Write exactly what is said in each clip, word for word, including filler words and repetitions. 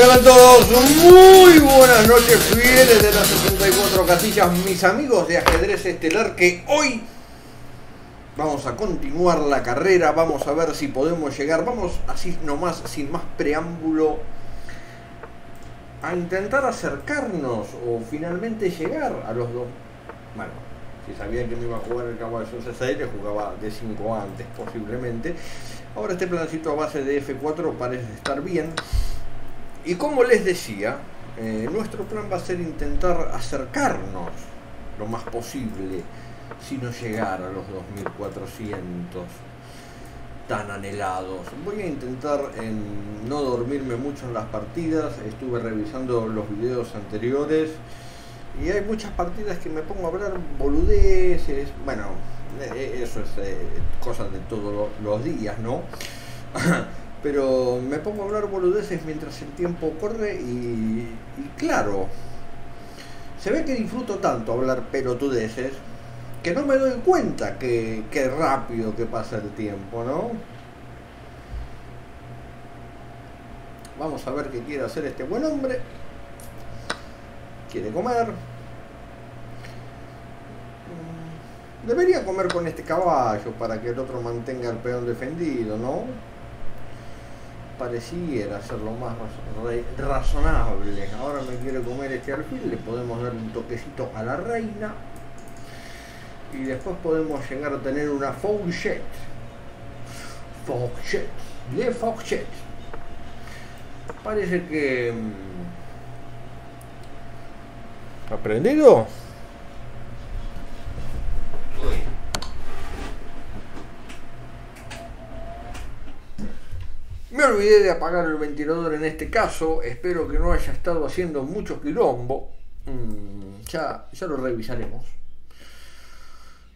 Sean todos muy buenas noches, fieles de las sesenta y cuatro casillas, mis amigos de ajedrez estelar, que hoy vamos a continuar la carrera, vamos a ver si podemos llegar, vamos así nomás, sin más preámbulo, a intentar acercarnos o finalmente llegar a los dos. Bueno, si sabía que me iba a jugar el caballo en C seis, jugaba de cinco antes posiblemente. Ahora este plancito a base de F cuatro parece estar bien. Y como les decía, eh, nuestro plan va a ser intentar acercarnos lo más posible, si no llegar a los dos mil cuatrocientos tan anhelados. Voy a intentar eh, no dormirme mucho en las partidas. Estuve revisando los videos anteriores y hay muchas partidas que me pongo a hablar boludeces. Bueno, eh, eso es eh, cosa de todos los días, ¿no? Pero me pongo a hablar boludeces mientras el tiempo corre y, y claro, se ve que disfruto tanto hablar pelotudeces que no me doy cuenta que, que rápido que pasa el tiempo, ¿no? Vamos a ver qué quiere hacer este buen hombre. Quiere comer. Debería comer con este caballo para que el otro mantenga el peón defendido, ¿no? Pareciera ser lo más razonable. Ahora me quiere comer este alfil, le podemos dar un toquecito a la reina y después podemos llegar a tener una fauchette. Fauchette, le fauchette. Parece que... ¿aprendido? Me olvidé de apagar el ventilador en este caso, espero que no haya estado haciendo mucho quilombo. Mm, ya, ya lo revisaremos.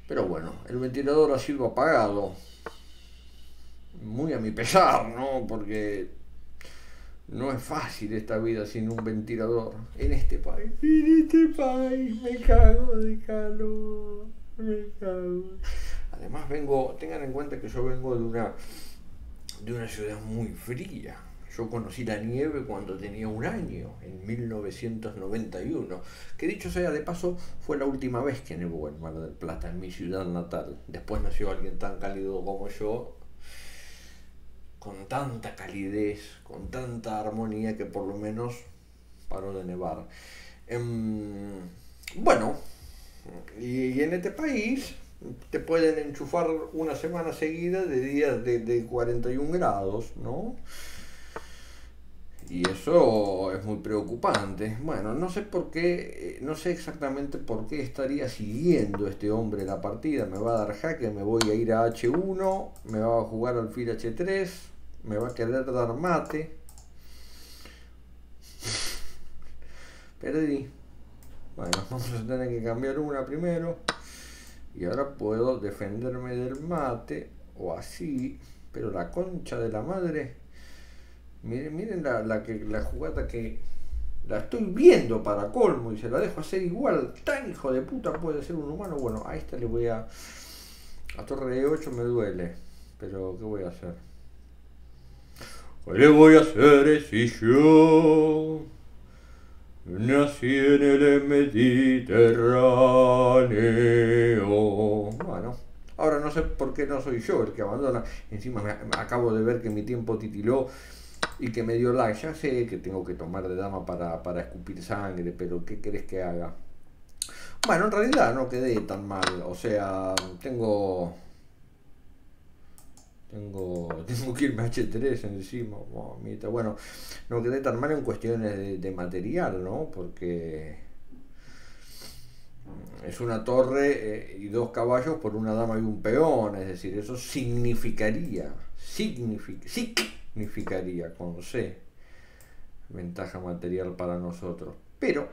Pero bueno, el ventilador ha sido apagado. Muy a mi pesar, ¿no? Porque no es fácil esta vida sin un ventilador. En este país, en este país, me cago de calor, me cago. Además vengo, tengan en cuenta que yo vengo de una... de una ciudad muy fría. Yo conocí la nieve cuando tenía un año, en mil novecientos noventa y uno, que dicho sea de paso, fue la última vez que nevó en Mar del Plata, en mi ciudad natal. Después nació alguien tan cálido como yo, con tanta calidez, con tanta armonía, que por lo menos paró de nevar. Eh, bueno, y, y en este país te pueden enchufar una semana seguida de días de, de cuarenta y un grados, ¿no? Y eso es muy preocupante. Bueno, no sé por qué, no sé exactamente por qué estaría siguiendo este hombre la partida. Me va a dar jaque, me voy a ir a H uno, me va a jugar alfil H tres, me va a querer dar mate. Perdí. Bueno, vamos a tener que cambiar una primero. Y ahora puedo defenderme del mate, o así, pero la concha de la madre. Miren, miren la, la, que, la jugada que la estoy viendo para colmo y se la dejo hacer igual. Tan hijo de puta puede ser un humano. Bueno, a esta le voy a... a torre E ocho me duele, pero ¿qué voy a hacer? ¿Qué le voy a hacer si yo nací en el Mediterráneo? Bueno, ahora no sé por qué no soy yo el que abandona. Encima me, me acabo de ver que mi tiempo titiló y que me dio lag. Ya sé que tengo que tomar de dama para, para escupir sangre, pero ¿qué querés que haga? Bueno, en realidad no quedé tan mal. O sea, tengo... Tengo, tengo que irme a H tres encima, mamita. Bueno, no quedé tan mal en cuestiones de, de material, ¿no? Porque es una torre eh, y dos caballos por una dama y un peón. Es decir, eso significaría, signific, significaría con C, ventaja material para nosotros. Pero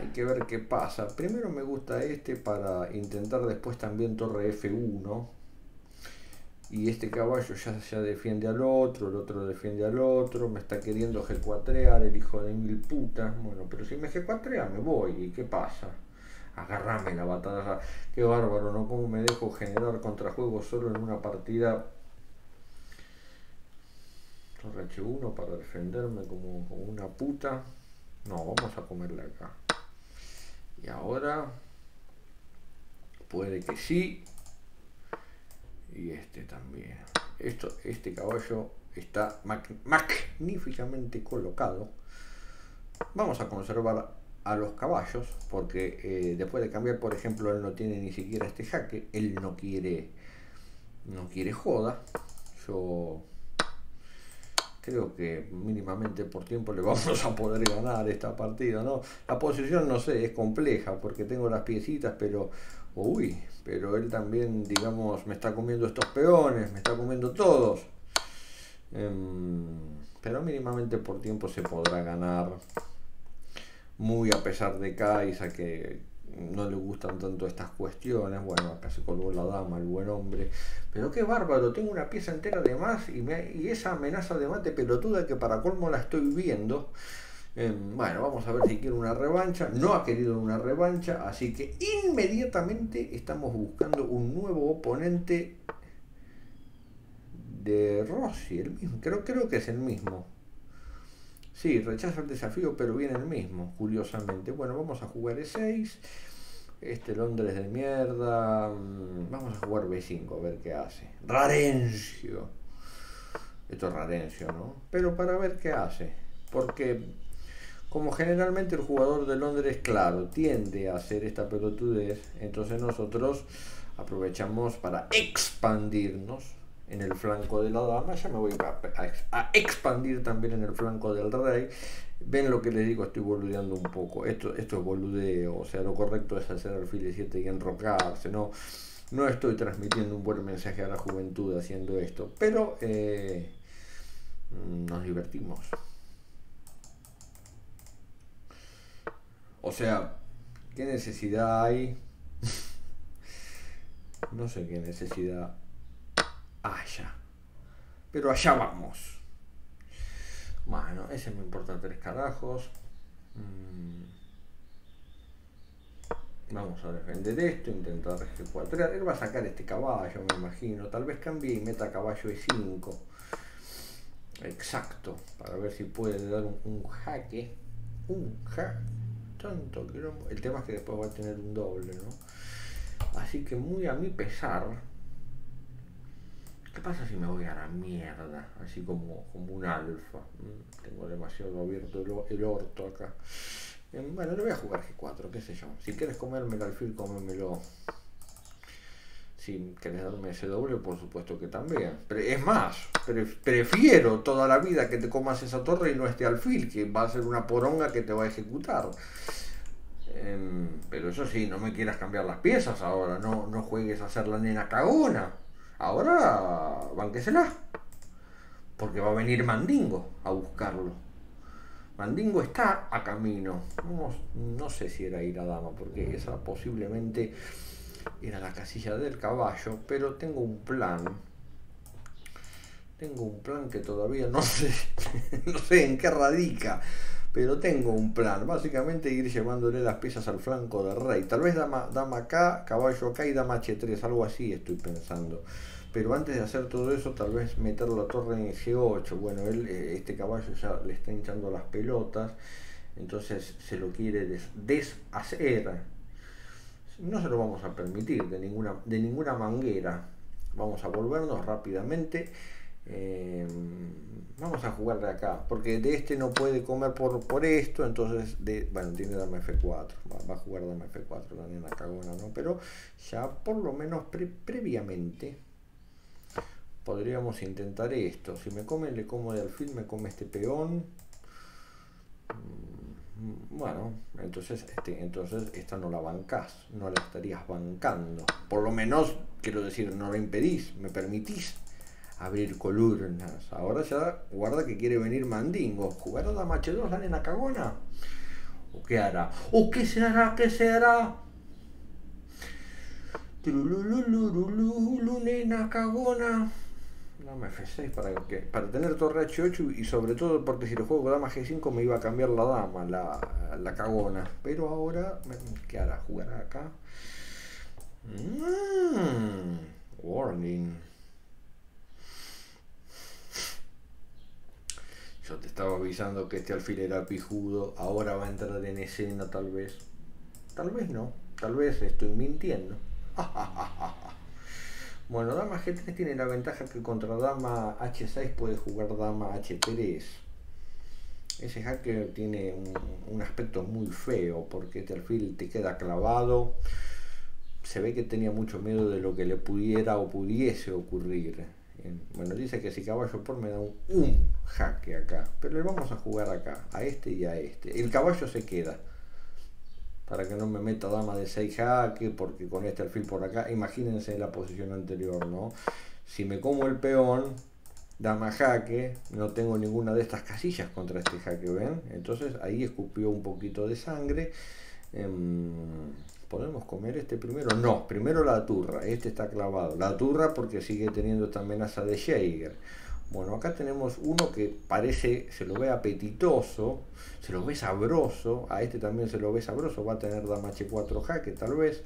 hay que ver qué pasa. Primero me gusta este para intentar después también torre F uno. Y este caballo ya, ya defiende al otro, el otro defiende al otro, me está queriendo G cuatrear el hijo de mil putas. Bueno, pero si me G cuatrea me voy, ¿y qué pasa? Agarrame la batalla. Qué bárbaro, ¿no? Cómo me dejo generar contrajuego solo en una partida R H uno para defenderme como, como una puta. No, vamos a comerla acá. Y ahora puede que sí. Y este también. Esto, este caballo está magníficamente colocado. Vamos a conservar a los caballos porque eh, después de cambiar, por ejemplo, él no tiene ni siquiera este jaque. Él no quiere, no quiere joda. Yo creo que mínimamente por tiempo le vamos a poder ganar esta partida, ¿no? La posición, no sé, es compleja porque tengo las piecitas, pero... Uy, pero él también, digamos, me está comiendo estos peones, me está comiendo todos. Um, pero mínimamente por tiempo se podrá ganar. Muy a pesar de Caissa, que no le gustan tanto estas cuestiones. Bueno, acá se colgó la dama, el buen hombre. Pero qué bárbaro, tengo una pieza entera de más y, me, y esa amenaza de mate pelotuda que para colmo la estoy viendo. Eh, bueno, vamos a ver si quiere una revancha. No ha querido una revancha, así que inmediatamente estamos buscando un nuevo oponente de Rossi, el mismo. Creo, creo que es el mismo. Sí, rechaza el desafío, pero viene el mismo, curiosamente. Bueno, vamos a jugar E seis. Este Londres de mierda. Vamos a jugar B cinco, a ver qué hace. Rarencio. Esto es Rarencio, ¿no? Pero para ver qué hace. Porque, como generalmente el jugador de Londres, claro, tiende a hacer esta pelotudez, entonces nosotros aprovechamos para expandirnos en el flanco de la dama. Ya me voy a, a, a expandir también en el flanco del rey. Ven lo que les digo, estoy boludeando un poco. Esto, esto es boludeo, o sea, lo correcto es hacer alfil e siete y enrocarse. No, no estoy transmitiendo un buen mensaje a la juventud haciendo esto, pero eh, nos divertimos. O sea, ¿qué necesidad hay? No sé qué necesidad haya, pero allá vamos. Bueno, ese me importa tres carajos. Vamos a defender esto, intentar ejecutar. Él va a sacar este caballo, me imagino. Tal vez cambie y meta caballo e cinco. Exacto, para ver si puede dar un, un jaque. Un jaque. Tanto que no, el tema es que después va a tener un doble, ¿no? Así que muy a mi pesar. ¿Qué pasa si me voy a la mierda? Así como, como un alfa. Tengo demasiado abierto el, el orto acá. Bueno, le voy a jugar G cuatro, qué sé yo. Si quieres comerme el alfil, cómemelo. Si querés darme ese doble, por supuesto que también. Pre es más, pre prefiero toda la vida que te comas esa torre y no este alfil, que va a ser una poronga que te va a ejecutar. Eh, pero eso sí, no me quieras cambiar las piezas ahora. No, no juegues a ser la nena cagona. Ahora, banquésela. Porque va a venir Mandingo a buscarlo. Mandingo está a camino. No, no sé si era ir a dama, porque esa posiblemente... era la casilla del caballo, pero tengo un plan. Tengo un plan que todavía no sé, no sé en qué radica, pero tengo un plan. Básicamente ir llevándole las piezas al flanco del rey. Tal vez dama, dama acá, caballo acá y dama H tres, algo así estoy pensando. Pero antes de hacer todo eso, tal vez meter la torre en G ocho. Bueno, él, este caballo ya le está hinchando las pelotas, entonces se lo quiere des deshacer. No se lo vamos a permitir de ninguna, de ninguna manguera. Vamos a volvernos rápidamente. Eh, vamos a jugar de acá, porque de este no puede comer por, por esto. Entonces, de, bueno, tiene dama F cuatro. Va, va a jugar dama F cuatro, la nena cagona, ¿no? Pero ya por lo menos pre, previamente podríamos intentar esto. Si me come, le como de alfil, me come este peón. Bueno, entonces, este, entonces esta no la bancás, no la estarías bancando. Por lo menos, quiero decir, no la impedís, me permitís abrir columnas. Ahora ya guarda que quiere venir Mandingo. ¿Jugará dama H dos la nena cagona? ¿O qué hará? ¿O qué será? ¿Qué será? Trululululululu, nena cagona. Dame F seis para, que, para tener torre H ocho y sobre todo porque si lo juego dama G cinco me iba a cambiar la dama, la, la cagona. Pero ahora, ¿qué hará? ¿Jugará acá? Mm, warning. estaba avisando que este alfil era pijudo, ahora va a entrar en escena tal vez. Tal vez no, tal vez estoy mintiendo. Bueno, dama G tres tiene la ventaja que contra dama H seis puede jugar dama H tres. Ese hacker tiene un, un aspecto muy feo porque este alfil te queda clavado. Se ve que tenía mucho miedo de lo que le pudiera o pudiese ocurrir. Bueno, dice que si caballo por me da un, un jaque acá, pero le vamos a jugar acá, a este y a este. El caballo se queda para que no me meta dama de seis jaque, porque con este alfil por acá, imagínense la posición anterior, ¿no? Si me como el peón, dama jaque, no tengo ninguna de estas casillas contra este jaque, ¿ven? Entonces ahí escupió un poquito de sangre. Eh, ¿Podemos comer este primero? No, primero la turra, este está clavado. La turra porque sigue teniendo esta amenaza de Jaeger. Bueno, acá tenemos uno que parece, se lo ve apetitoso, se lo ve sabroso. A este también se lo ve sabroso, va a tener dama H cuatro jaque tal vez.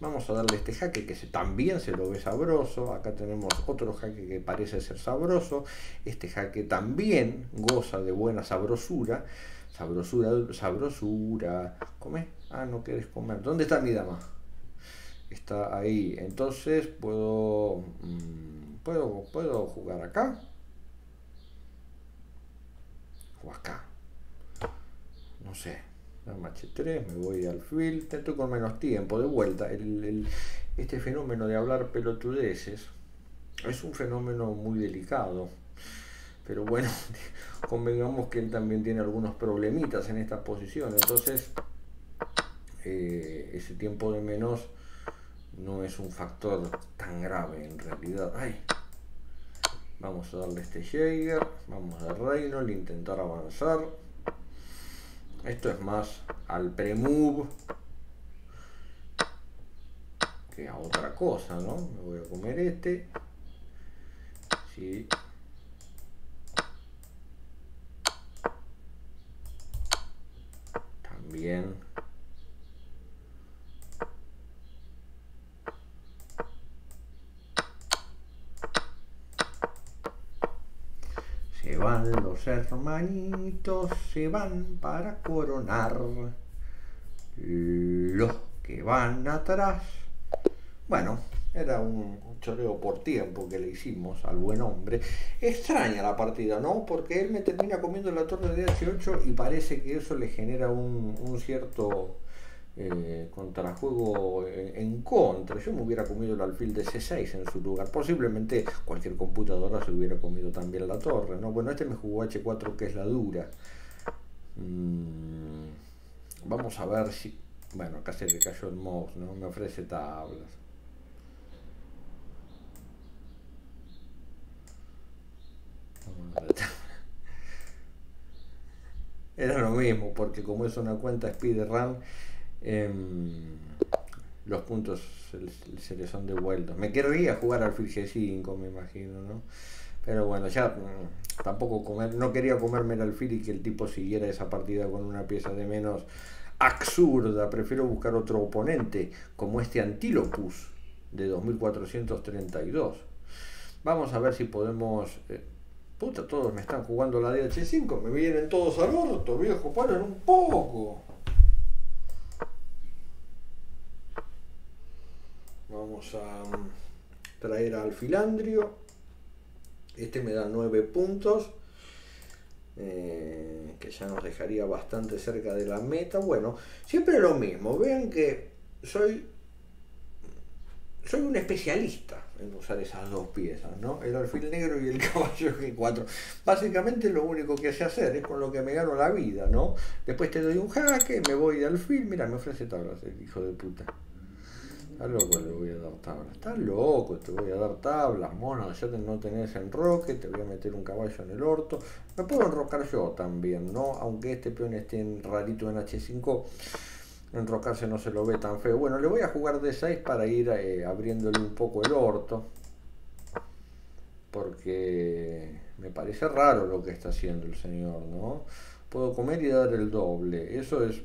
Vamos a darle este jaque que se, también se lo ve sabroso. Acá tenemos otro jaque que parece ser sabroso. Este jaque también goza de buena sabrosura. Sabrosura, sabrosura. ¿Come? Ah, no querés comer. ¿Dónde está mi dama? Está ahí. Entonces puedo, mmm, puedo, puedo jugar acá o acá. No sé. Dama H tres. Me voy al alfil. Estoy con menos tiempo. De vuelta. El, el, este fenómeno de hablar pelotudeces es un fenómeno muy delicado. Pero bueno, convengamos que él también tiene algunos problemitas en esta posición. Entonces, eh, ese tiempo de menos no es un factor tan grave en realidad. Ay, vamos a darle este Jaeger, vamos a Reynolds, intentar avanzar. Esto es más al pre-move que a otra cosa, ¿no? Me voy a comer este. Sí. Bien. Se van los hermanitos, se van para coronar. Los que van atrás. Bueno, era un choreo por tiempo que le hicimos al buen hombre. Extraña la partida, ¿no? Porque él me termina comiendo la torre de H ocho y parece que eso le genera un, un cierto eh, contrajuego en, en contra. Yo me hubiera comido el alfil de C seis en su lugar. Posiblemente cualquier computadora se hubiera comido también la torre, ¿no? Bueno, este me jugó H cuatro, que es la dura. Mm, vamos a ver si... Bueno, acá se le cayó el mouse, ¿no? Me ofrece tablas. Era lo mismo, porque como es una cuenta speedrun, eh, los puntos se, se le son devueltos. Me querría jugar al alfil G cinco, me imagino, ¿no? Pero bueno, ya tampoco comer, no quería comerme el alfil y que el tipo siguiera esa partida con una pieza de menos absurda. Prefiero buscar otro oponente, como este Antilopus de dos mil cuatrocientos treinta y dos. Vamos a ver si podemos... Eh, Puta, todos me están jugando la D H cinco, me vienen todos al orto, viejo, paren un poco. Vamos a traer al Alfilandrio. Este me da nueve puntos, eh, que ya nos dejaría bastante cerca de la meta. Bueno, siempre lo mismo, vean que soy... Soy un especialista en usar esas dos piezas, ¿no? El alfil negro y el caballo G cuatro. Básicamente lo único que sé hacer es con lo que me gano la vida, ¿no? Después te doy un jaque, me voy de alfil. Mira, me ofrece tablas, el hijo de puta. Está loco, le voy a dar tablas. Está loco, te voy a dar tablas, mono. Ya no tenés enroque, te voy a meter un caballo en el orto. Me puedo enrocar yo también, ¿no? Aunque este peón esté en rarito en H cinco... Enrocarse no se lo ve tan feo. Bueno, le voy a jugar D seis para ir eh, abriéndole un poco el orto, porque me parece raro lo que está haciendo el señor, ¿no? Puedo comer y dar el doble. Eso es...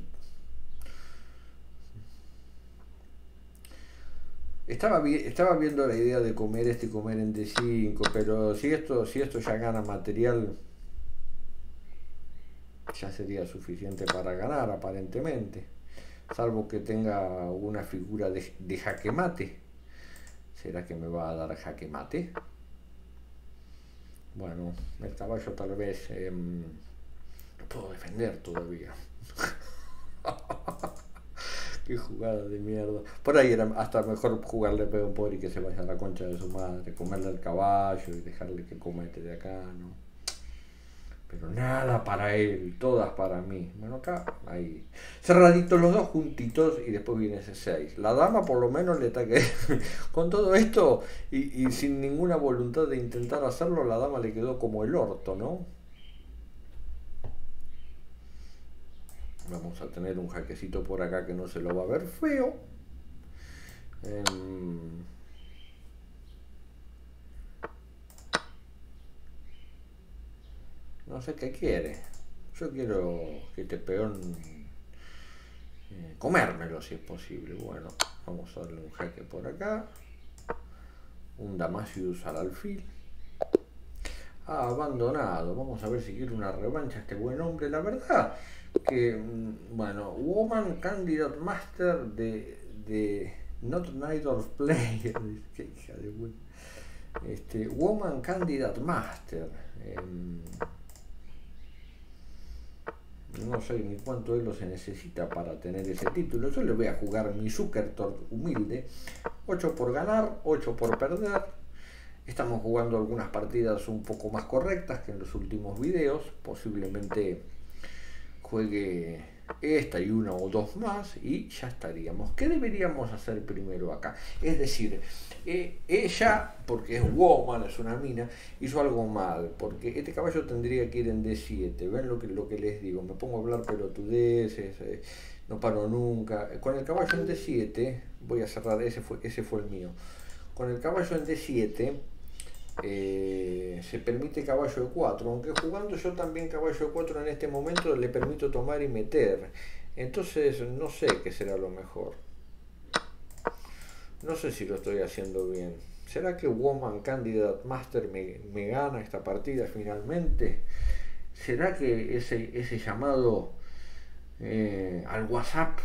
Estaba, vi estaba viendo la idea de comer este y comer en D cinco, pero si esto, si esto ya gana material... ya sería suficiente para ganar aparentemente, salvo que tenga una figura de, de jaque mate. ¿Será que me va a dar jaque mate? Bueno, el caballo tal vez eh, lo puedo defender todavía. Qué jugada de mierda. Por ahí era hasta mejor jugarle peón pobre y que se vaya a la concha de su madre, comerle al caballo y dejarle que coma este de acá, ¿no? Pero nada para él, todas para mí. Bueno, acá, ahí. Cerraditos los dos juntitos y después viene ese seis. La dama por lo menos le taqué. Con todo esto y, y sin ninguna voluntad de intentar hacerlo, la dama le quedó como el orto, ¿no? Vamos a tener un jaquecito por acá que no se lo va a ver feo. Eh, no sé qué quiere. Yo quiero que este peón eh, comérmelo si es posible. Bueno, vamos a darle un jaque por acá. Un Damasius al alfil. Ah, abandonado. Vamos a ver si quiere una revancha este buen hombre. La verdad que, bueno, Woman Candidate Master de, de Not Neither Player. Qué hija de buena. Este, Woman Candidate Master. Eh, no sé ni cuánto elo se necesita para tener ese título. Yo le voy a jugar mi Zuckertort humilde. ocho por ganar, ocho por perder. Estamos jugando algunas partidas un poco más correctas que en los últimos videos. Posiblemente juegue esta y una o dos más y ya estaríamos. ¿Qué deberíamos hacer primero acá? Es decir, eh, ella, porque es woman, es una mina, hizo algo mal, porque este caballo tendría que ir en D siete. Ven lo que, lo que les digo, me pongo a hablar pelotudeces, eh, no paro nunca. Con el caballo en D siete, voy a cerrar, ese fue, ese fue el mío. Con el caballo en D siete eh, se permite caballo E cuatro, aunque jugando yo también caballo E cuatro en este momento le permito tomar y meter. Entonces no sé qué será lo mejor. No sé si lo estoy haciendo bien. ¿Será que Woman Candidate Master me, me gana esta partida finalmente? ¿Será que ese, ese llamado eh, al WhatsApp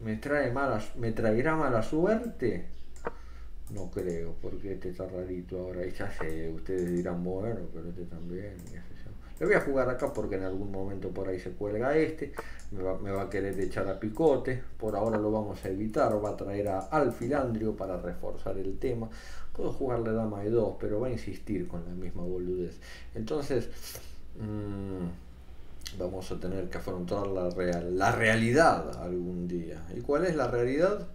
me trae mala, me traerá mala suerte? No creo, porque este está rarito ahora. Y ya sé, ustedes dirán, bueno, pero este también. Le voy a jugar acá porque en algún momento por ahí se cuelga este. Me va, me va a querer echar a picote. Por ahora lo vamos a evitar. Va a traer a Alfilandrio para reforzar el tema. Puedo jugarle dama E dos, pero va a insistir con la misma boludez. Entonces, mmm, vamos a tener que afrontar la, real, la realidad algún día. ¿Y cuál es la realidad?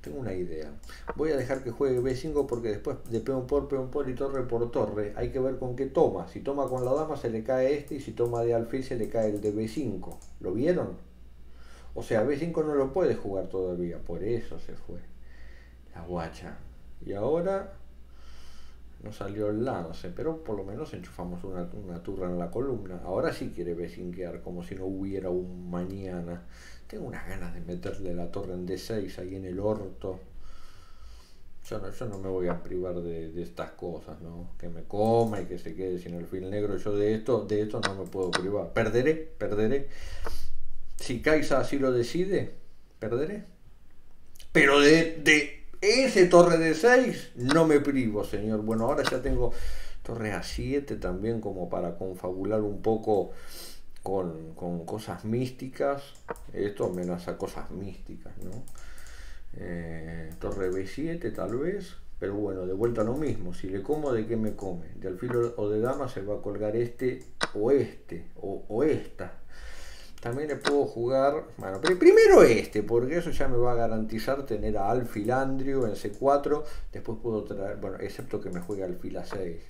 Tengo una idea. Voy a dejar que juegue B cinco porque después de peón por peón por y torre por torre hay que ver con qué toma. Si toma con la dama se le cae este y si toma de alfil se le cae el de B cinco. ¿Lo vieron? O sea, B cinco no lo puede jugar todavía. Por eso se fue la guacha. Y ahora no salió el lance, pero por lo menos enchufamos una, una turra en la columna. Ahora sí quiere besinquear, como si no hubiera un mañana. Tengo unas ganas de meterle la torre en D seis ahí en el orto. Yo no, yo no me voy a privar de, de estas cosas, ¿no? Que me coma y que se quede sin el fil negro. Yo de esto, de esto no me puedo privar. Perderé, perderé. Si Caissa así lo decide, perderé. Pero de... de ese torre de seis no me privo, señor. Bueno, ahora ya tengo torre A siete también como para confabular un poco con, con cosas místicas. Esto amenaza cosas místicas, ¿no? Eh, torre B siete tal vez, pero bueno, de vuelta lo mismo. Si le como, ¿de qué me come? De alfil o de dama se va a colgar este o este o, o esta. También le puedo jugar, bueno, pero primero este, porque eso ya me va a garantizar tener a Alfilandrio en C cuatro. Después puedo traer, bueno, excepto que me juegue alfil A seis.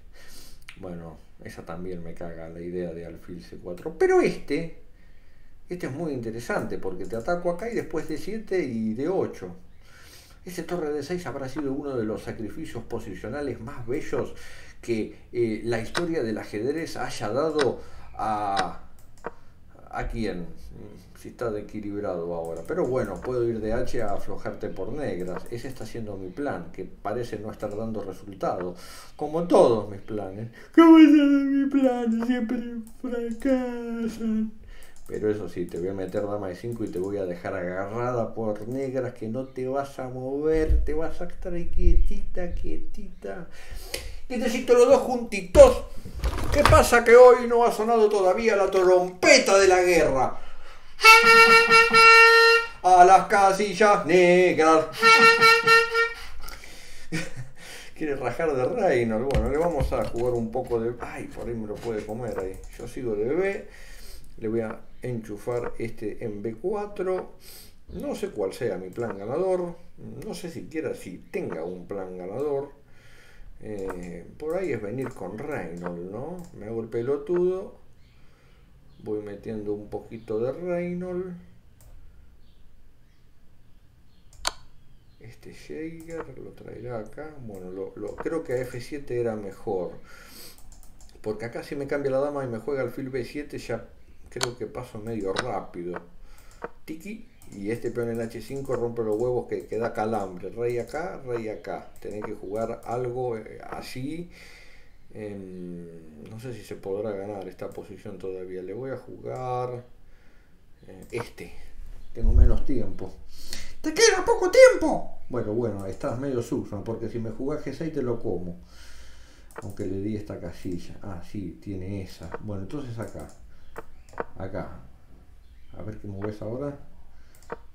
Bueno, esa también me caga la idea de alfil C cuatro. Pero este, este es muy interesante, porque te ataco acá y después de siete y de ocho. Ese torre de seis habrá sido uno de los sacrificios posicionales más bellos que eh, la historia del ajedrez haya dado a... ¿A quién? Si está desequilibrado ahora. Pero bueno, puedo ir de hache a aflojarte por negras. Ese está siendo mi plan, que parece no estar dando resultado. Como todos mis planes. Como todos mis planes siempre fracasan. Pero eso sí, te voy a meter dama de cinco y te voy a dejar agarrada por negras que no te vas a mover. Te vas a estar quietita, quietita. Necesito los dos juntitos. ¿Qué pasa que hoy no ha sonado todavía la trompeta de la guerra? A las casillas negras. Quiere rajar de Reynolds. Bueno, le vamos a jugar un poco de... Ay, por ahí me lo puede comer ahí. Yo sigo de B. Le voy a enchufar este en be cuatro. No sé cuál sea mi plan ganador. No sé siquiera si tenga un plan ganador. Eh, por ahí es venir con Reynolds, ¿no? Me hago el pelotudo. Voy metiendo un poquito de Reynolds. Este Jaeger lo traerá acá. Bueno, lo, lo, creo que a efe siete era mejor. Porque acá si me cambia la dama y me juega alfil be siete, ya creo que paso medio rápido. Tiki. Y este peón en hache cinco rompe los huevos que, que da calambre. Rey acá, rey acá. Tenés que jugar algo así. Eh, no sé si se podrá ganar esta posición todavía. Le voy a jugar eh, este. Tengo menos tiempo. ¡Te queda poco tiempo! Bueno, bueno, estás medio sucio, porque si me jugás ge seis te lo como. Aunque le di esta casilla. Ah, sí, tiene esa. Bueno, entonces acá. Acá. A ver qué mueves ahora.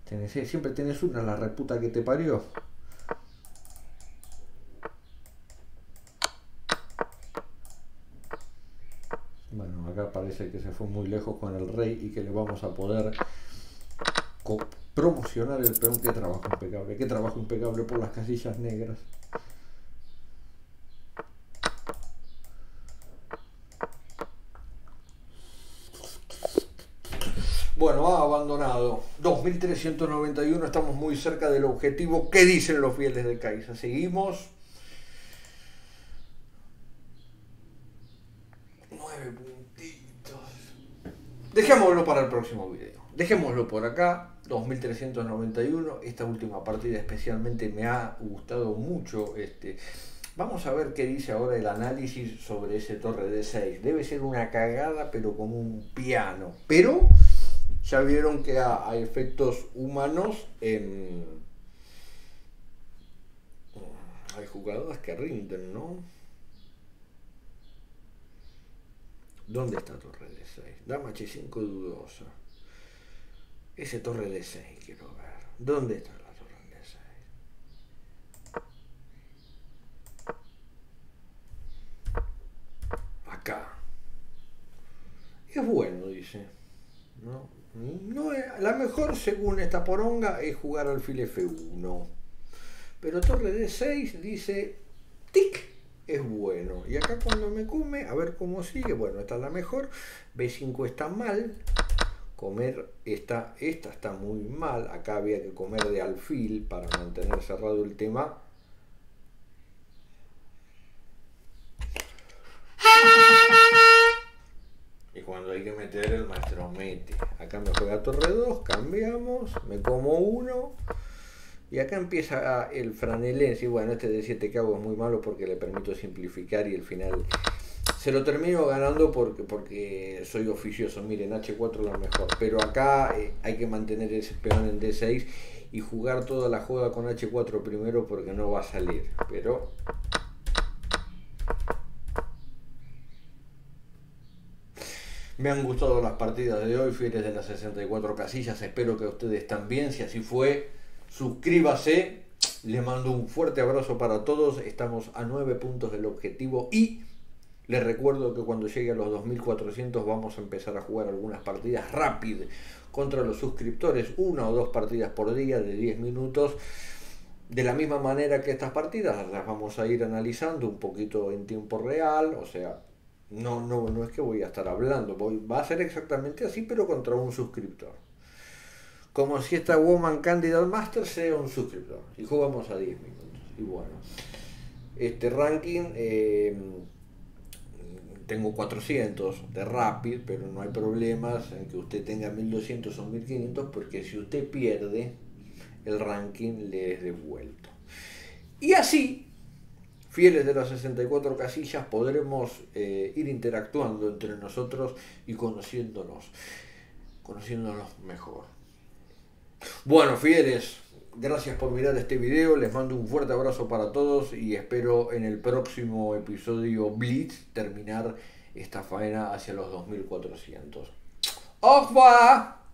Tenés, siempre tenés una, la reputa que te parió. Bueno, acá parece que se fue muy lejos con el rey y que le vamos a poder promocionar el peón. Que trabajo impecable, que trabajo impecable por las casillas negras. Bueno, ha abandonado. dos mil trescientos noventa y uno, estamos muy cerca del objetivo. ¿Qué dicen los fieles de Caissa? Seguimos. Nueve puntitos. Dejémoslo para el próximo video. Dejémoslo por acá. dos mil trescientos noventa y uno. Esta última partida especialmente me ha gustado mucho. Este... Vamos a ver qué dice ahora el análisis sobre ese torre de seis. Debe ser una cagada, pero como un piano. Pero... ya vieron que a, a efectos humanos eh, hay jugadoras que rinden, ¿no? ¿Dónde está torre de seis? Dama hache cinco dudosa. Ese torre de seis quiero ver. ¿Dónde está la torre de seis? Acá. Es bueno, dice. No. No, la mejor según esta poronga es jugar alfil efe uno, pero torre de seis dice tic, es bueno. Y acá cuando me come, a ver cómo sigue. Bueno, esta es la mejor. be cinco está mal. Comer esta, esta está muy mal. Acá había que comer de alfil para mantener cerrado el tema. Y cuando hay que meter, el maestro mete. Acá me juega torre dos, cambiamos, me como uno. Y acá empieza el franelense. Y bueno, este de siete que hago es muy malo porque le permito simplificar y el final se lo termino ganando porque, porque soy oficioso. Miren, hache cuatro lo mejor. Pero acá eh, hay que mantener ese peón en de seis y jugar toda la joda con hache cuatro primero porque no va a salir. Pero... me han gustado las partidas de hoy, fieles de las sesenta y cuatro casillas. Espero que ustedes también. Si así fue, suscríbase. Les mando un fuerte abrazo para todos. Estamos a nueve puntos del objetivo. Y les recuerdo que cuando llegue a los dos mil cuatrocientos vamos a empezar a jugar algunas partidas rápidas contra los suscriptores. Una o dos partidas por día de diez minutos. De la misma manera que estas partidas, las vamos a ir analizando un poquito en tiempo real. O sea... No, no, no es que voy a estar hablando, voy, va a ser exactamente así, pero contra un suscriptor. Como si esta Woman Candidate Master sea un suscriptor. Y jugamos a diez minutos. Y bueno, este ranking eh, tengo cuatrocientos de Rapid, pero no hay problemas en que usted tenga mil doscientos o mil quinientos, porque si usted pierde, el ranking le es devuelto. Y así, fieles de las sesenta y cuatro casillas, podremos eh, ir interactuando entre nosotros y conociéndonos, conociéndonos mejor. Bueno, fieles, gracias por mirar este video, les mando un fuerte abrazo para todos y espero en el próximo episodio Blitz terminar esta faena hacia los dos mil cuatrocientos. ¡Ojo!